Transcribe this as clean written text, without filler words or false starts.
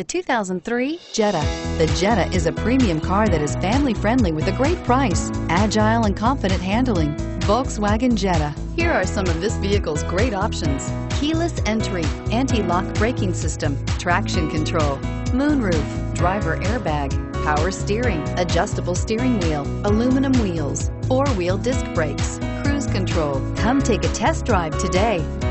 The 2003 Jetta. The Jetta is a premium car that is family friendly with a great price, agile and confident handling. Volkswagen Jetta. Here are some of this vehicle's great options: keyless entry, anti-lock braking system, traction control, moonroof, driver airbag, power steering, adjustable steering wheel, aluminum wheels, four-wheel disc brakes, cruise control. Come take a test drive today.